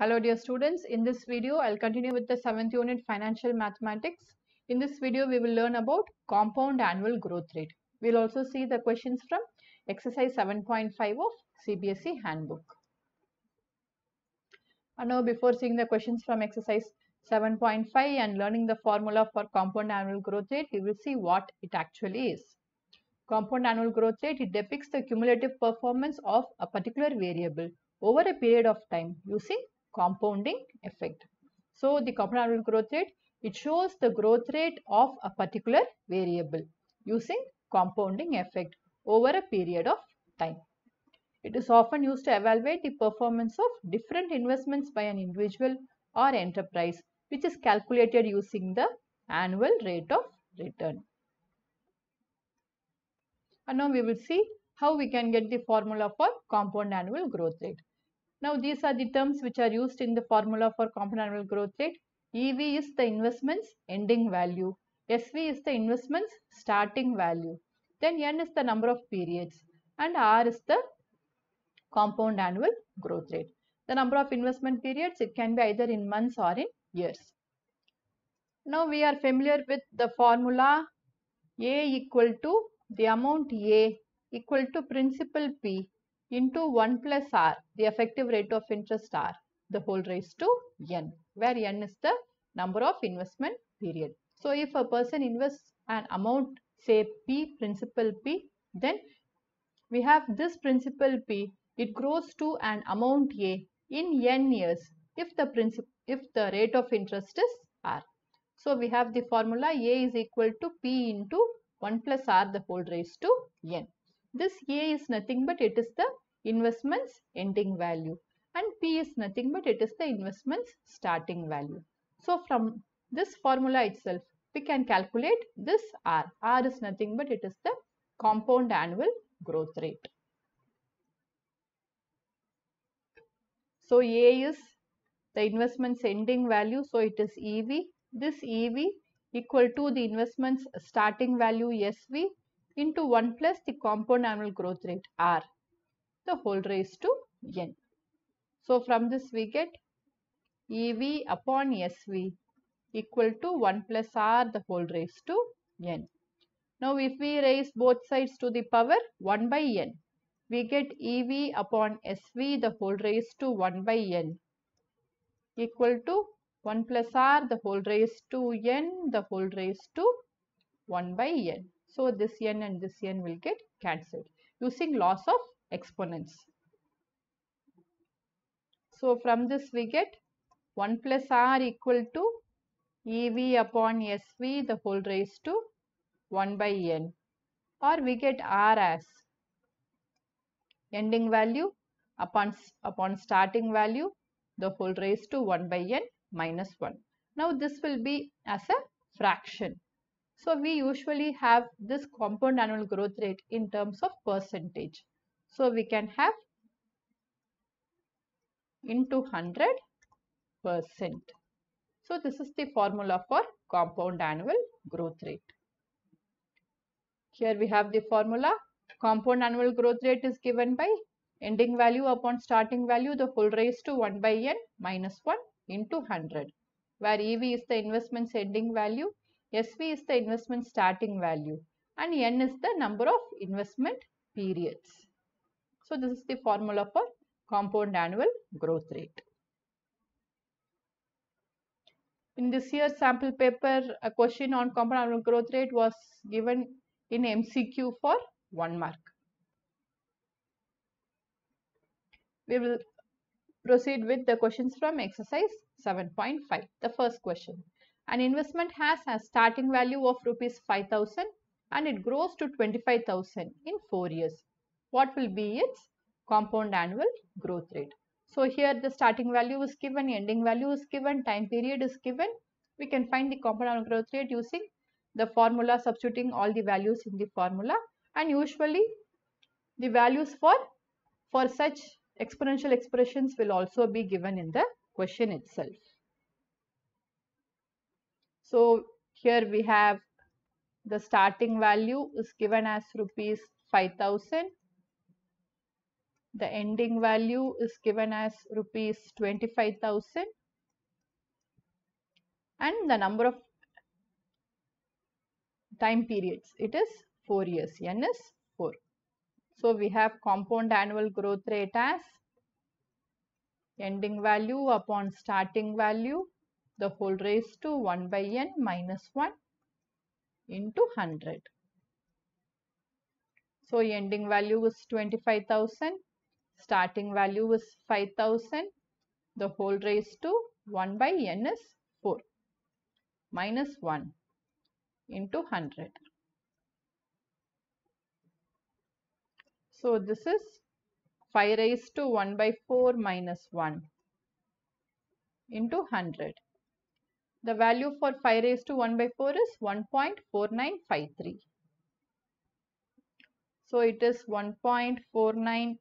Hello dear students, in this video I'll continue with the 7th unit financial mathematics. In this video we will learn about compound annual growth rate. We'll also see the questions from exercise 7.5 of CBSE handbook. And now before seeing the questions from exercise 7.5 and learning the formula for compound annual growth rate, we will see what it actually is. Compound annual growth rate, it depicts the cumulative performance of a particular variable over a period of time using compounding effect. So the compound annual growth rate, it shows the growth rate of a particular variable using compounding effect over a period of time. It is often used to evaluate the performance of different investments by an individual or enterprise, which is calculated using the annual rate of return. And now we will see how we can get the formula for compound annual growth rate. Now these are the terms which are used in the formula for compound annual growth rate. EV is the investment's ending value. SV is the investment's starting value. Then N is the number of periods. And R is the compound annual growth rate. The number of investment periods, it can be either in months or in years. Now we are familiar with the formula A equal to the amount A equal to principal P into 1 plus R, the effective rate of interest R, the whole raised to N, where N is the number of investment period. So if a person invests an amount, say P, principal P, then we have this principal P, it grows to an amount A in N years if the rate of interest is R. So we have the formula A is equal to P into 1 plus R, the whole raised to N. This A is nothing but it is the investment's ending value, and P is nothing but it is the investment's starting value. So from this formula itself we can calculate this R. R is nothing but it is the compound annual growth rate. So A is the investment's ending value, so it is EV. This EV equal to the investment's starting value SV into 1 plus the compound annual growth rate R, the whole raised to N. So from this we get EV upon SV equal to 1 plus R, the whole raised to N. Now if we raise both sides to the power 1 by N, we get EV upon SV, the whole raised to 1 by N equal to 1 plus R, the whole raised to N, the whole raised to 1 by N. So this N and this N will get cancelled using laws of exponents. So from this we get 1 plus R equal to EV upon SV, the whole raised to 1 by N, or we get R as ending value upon starting value, the whole raised to 1 by N minus 1. Now this will be as a fraction. So we usually have this compound annual growth rate in terms of percentage. So we can have into 100%. So this is the formula for compound annual growth rate. Here we have the formula. Compound annual growth rate is given by ending value upon starting value, the whole raised to 1 by N minus 1 into 100, where EV is the investment's ending value, SV is the investment starting value, and N is the number of investment periods. So this is the formula for compound annual growth rate. In this year's sample paper, a question on compound annual growth rate was given in MCQ for 1 mark. We will proceed with the questions from exercise 7.5. The first question. An investment has a starting value of rupees 5,000 and it grows to 25,000 in 4 years. What will be its compound annual growth rate? So here the starting value is given, ending value is given, time period is given. We can find the compound annual growth rate using the formula, substituting all the values in the formula. And usually the values for such exponential expressions will also be given in the question itself. So here we have the starting value is given as rupees 5,000 The ending value is given as rupees 25,000 and the number of time periods, it is 4 years, n is 4. So we have compound annual growth rate as ending value upon starting value, the whole raised to 1 by n minus 1 into 100. So ending value is 25,000, starting value is 5,000, the whole raised to 1 by n is 4 minus 1 into 100. So this is 5 raised to 1 by 4 minus 1 into 100. The value for 5 raised to 1 by 4 is 1.4953. So it is 1.4953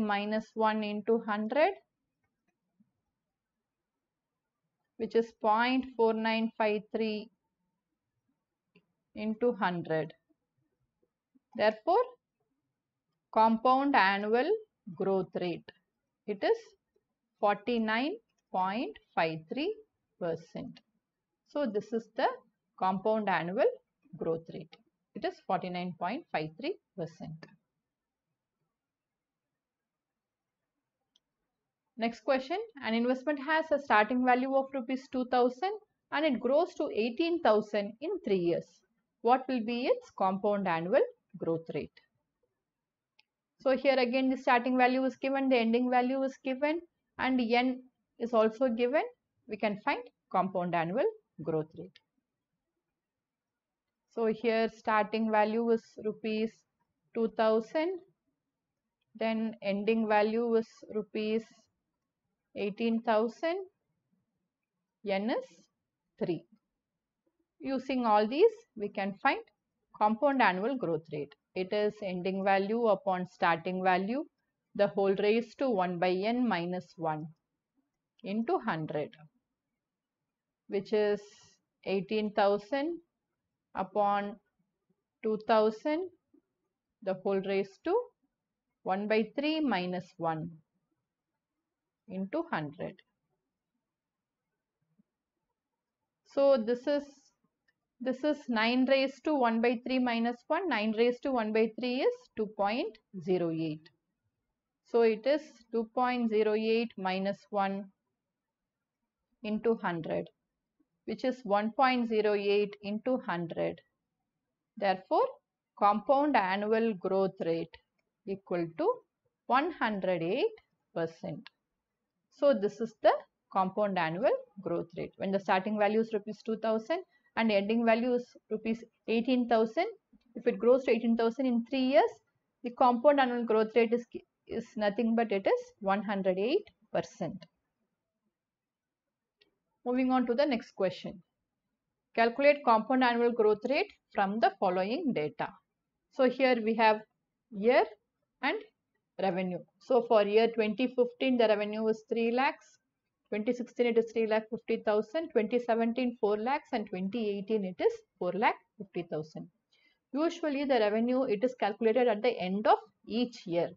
minus 1 into 100, which is 0.4953 into 100. Therefore, compound annual growth rate, it is 49.53%. So this is the compound annual growth rate. It is 49.53%. Next question, an investment has a starting value of rupees 2,000 and it grows to 18,000 in 3 years. What will be its compound annual growth rate? So here again the starting value is given, the ending value is given, and n is also given. We can find compound annual growth rate. So here starting value is rupees 2000, then ending value is rupees 18,000, n is 3. Using all these, we can find compound annual growth rate. It is ending value upon starting value, the whole raised to 1 by n minus 1 into 100, which is 18,000 upon 2,000, the whole raised to 1 by 3 minus 1 into 100. So this is 9 raised to 1 by 3 minus 1. 9 raised to 1 by 3 is 2.08. So it is 2.08 minus 1 into 100, which is 1.08 into 100. Therefore, compound annual growth rate equal to 108%. So this is the compound annual growth rate. When the starting value is rupees 2000 and the ending value is rupees 18,000. If it grows to 18,000 in 3 years, the compound annual growth rate is nothing but it is 108%. Moving on to the next question. Calculate compound annual growth rate from the following data. So here we have year and revenue. So for year 2015, the revenue is 3 lakhs. 2016 it is 3,50,000, 2017 4 lakhs, and 2018 it is 4,50,000. Usually the revenue it is calculated at the end of each year.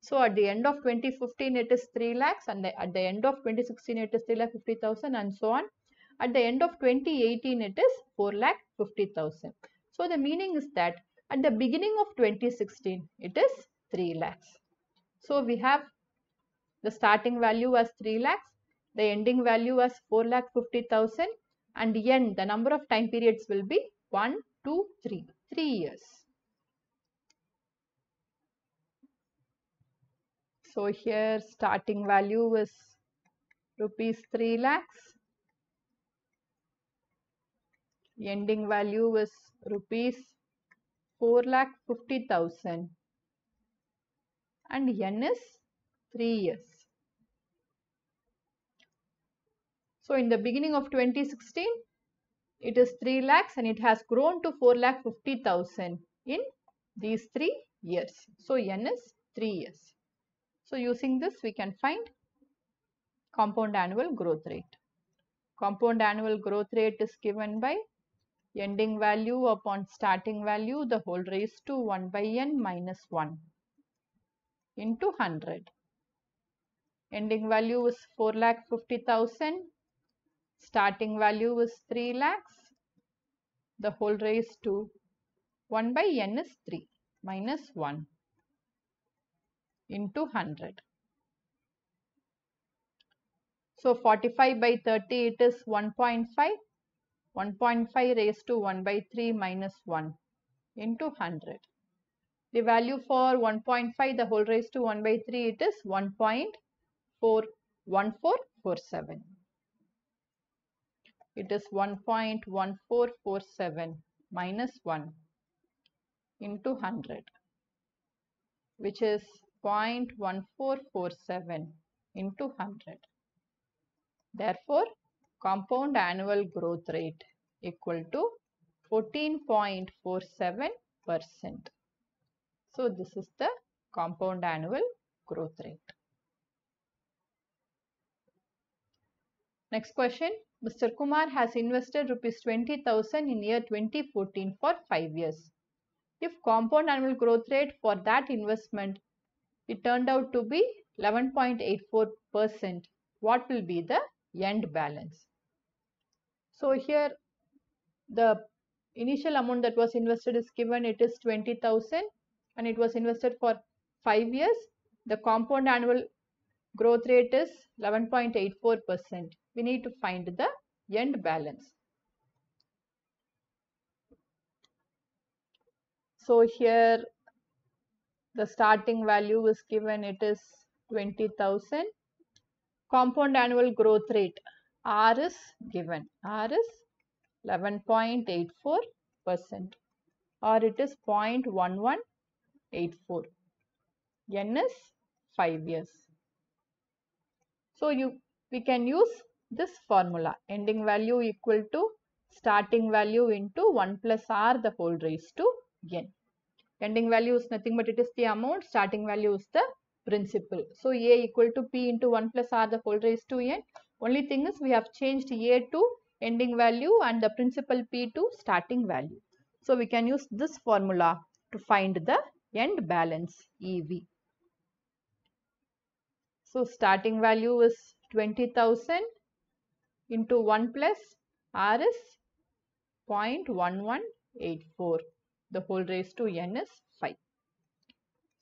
So at the end of 2015 it is 3 lakhs, and at the end of 2016 it is 3,50,000, and so on. At the end of 2018 it is 4,50,000. So the meaning is that at the beginning of 2016 it is 3 lakhs. So we have the starting value as 3 lakhs. The ending value as 4,50,000, and n, the number of time periods will be 1, 2, 3, 3 years. So here starting value is rupees 3 lakhs, ending value is rupees 4,50,000, and n is 3 years. So in the beginning of 2016, it is 3 lakhs and it has grown to 4,50,000 in these 3 years. So n is 3 years. So using this, we can find compound annual growth rate. Compound annual growth rate is given by ending value upon starting value, the whole raised to 1 by n minus 1 into 100. Ending value is 4,50,000. Starting value is 3 lakhs. The whole raised to 1 by n is 3 minus 1 into 100. So 45 by 30, it is 1.5. 1.5 raised to 1 by 3 minus 1 into 100. The value for 1.5, the whole raised to 1 by 3, it is 1.1447. It is 1.1447 minus 1 into 100, which is 0.1447 into 100. Therefore, compound annual growth rate equal to 14.47%. So, this is the compound annual growth rate. Next question. Mr. Kumar has invested ₹20,000 in year 2014 for 5 years. If compound annual growth rate for that investment, it turned out to be 11.84%, what will be the end balance? So here the initial amount that was invested is given, it is 20,000 and it was invested for 5 years. The compound annual growth rate is 11.84%. We need to find the end balance. So here the starting value is given, it is 20,000. Compound annual growth rate R is given, R is 11.84% or it is 0.1184. N is 5 years. So we can use this formula, ending value equal to starting value into 1 plus R the whole raised to n. Ending value is nothing but it is the amount, starting value is the principal. So A equal to P into 1 plus R the whole raised to n. Only thing is we have changed A to ending value and the principal P to starting value. So we can use this formula to find the end balance EV. So starting value is 20,000 into 1 plus R is 0.1184. The whole raised to n is 5.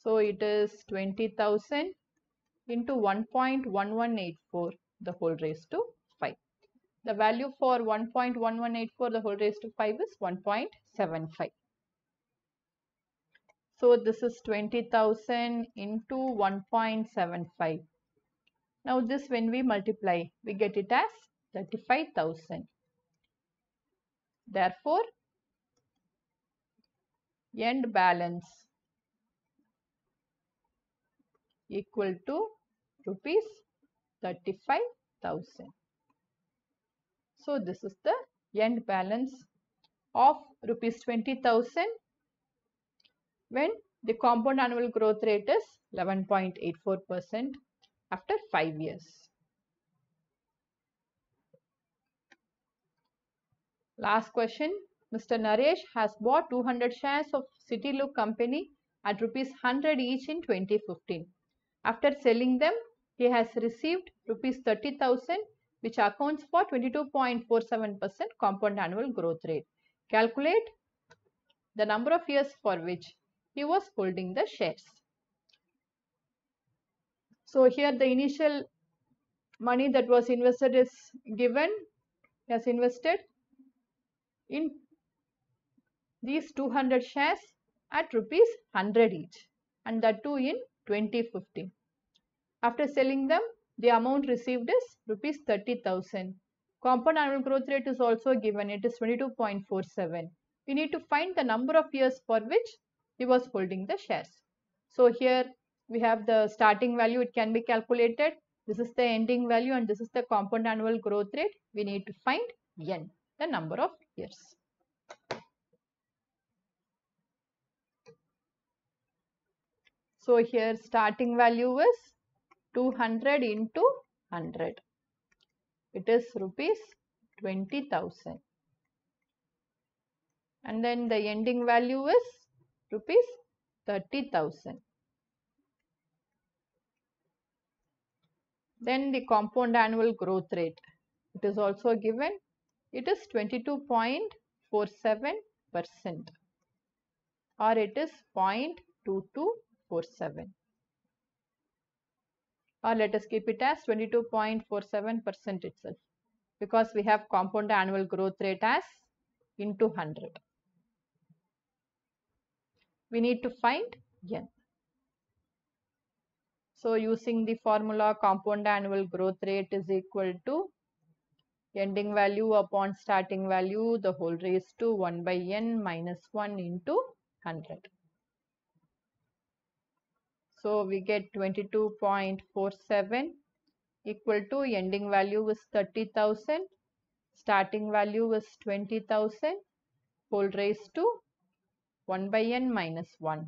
So it is 20,000 into 1.1184 the whole raised to 5. The value for 1.1184 the whole raised to 5 is 1.75. So this is 20,000 into 1.75. Now this when we multiply, we get it as 35,000. Therefore, end balance equal to ₹35,000. So this is the end balance of ₹20,000 when the compound annual growth rate is 11.84% after 5 years. Last question. Mr. Naresh has bought 200 shares of City Look Company at ₹100 each in 2015. After selling them, he has received ₹30,000, which accounts for 22.47% compound annual growth rate. Calculate the number of years for which he was holding the shares. So here the initial money that was invested is given. He has invested in these 200 shares at ₹100 each, and that too in 2015. After selling them, the amount received is ₹30,000. Compound annual growth rate is also given, it is 22.47. We need to find the number of years for which he was holding the shares. So here we have the starting value, it can be calculated. This is the ending value and this is the compound annual growth rate. We need to find n, the number of years. So here starting value is 200 into 100. It is ₹20,000. and then the ending value is rupees 30,000. Then the compound annual growth rate, it is also given, it is 22.47% or it is 0.2247, or let us keep it as 22.47% itself, because we have compound annual growth rate as into 100. We need to find N. So using the formula, compound annual growth rate is equal to ending value upon starting value, the whole raised to 1 by N minus 1 into 100. So we get 22.47 equal to ending value is 30,000, starting value is 20,000, whole raised to 1 by N minus 1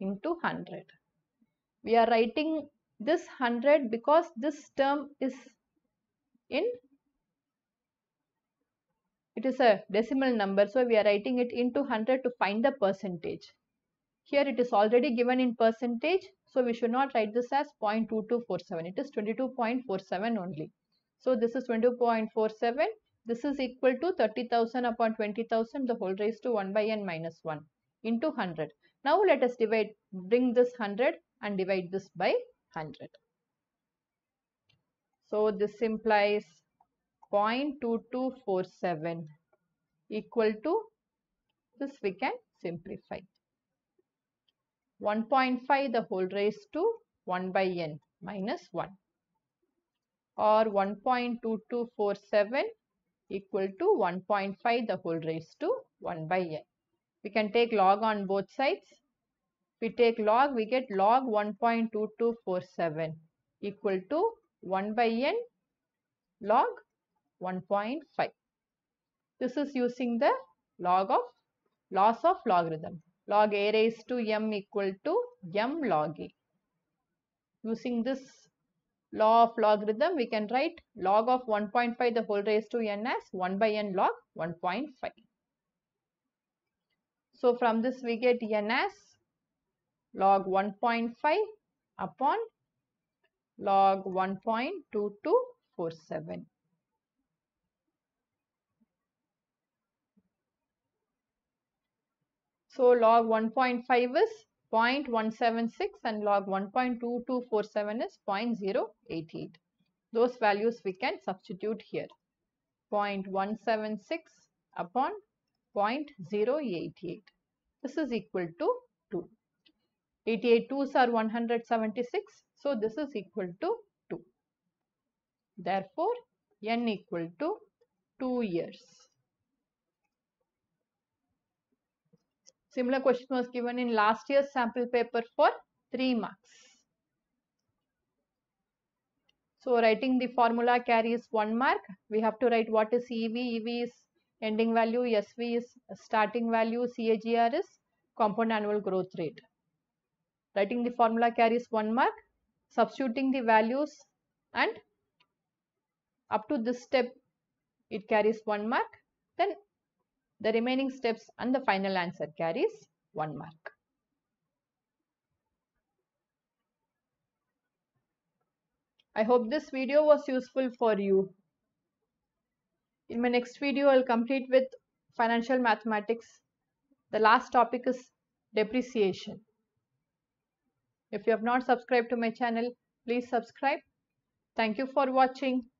into 100. We are writing this 100 because this term is in, it is a decimal number, so we are writing it into 100 to find the percentage. Here it is already given in percentage, so we should not write this as 0.2247. It is 22.47 only. So this is 22.47. This is equal to 30,000 upon 20,000, the whole raised to 1 by N minus 1 into 100. Now let us divide, bring this 100 and divide this by 100. So this implies 0.2247 equal to, this we can simplify, 1.5 the whole raised to 1 by N minus 1, or 1.2247 equal to 1.5 the whole raised to 1 by N. We can take log on both sides. If we take log, we get log 1.2247 equal to 1 by N log 1.5. This is using the log of loss of logarithm. Log a raised to m equal to m log a. Using this law of logarithm, we can write log of 1.5 the whole raised to n as 1 by n log 1.5. So from this we get n as log 1.5 upon log 1.2247. So log 1.5 is 0.176 and log 1.2247 is 0.088. Those values we can substitute here. 0.176 upon 0.088. This is equal to 2. 88 2s are 176. So this is equal to 2. Therefore, N equal to 2 years. Similar question was given in last year's sample paper for 3 marks. So writing the formula carries 1 mark. We have to write what is EV. EV is ending value, SV is starting value, CAGR is compound annual growth rate. Writing the formula carries 1 mark. Substituting the values and up to this step it carries 1 mark. Then the remaining steps and the final answer carries 1 mark. I hope this video was useful for you. In my next video, I will complete with financial mathematics. The last topic is depreciation. If you have not subscribed to my channel, please subscribe. Thank you for watching.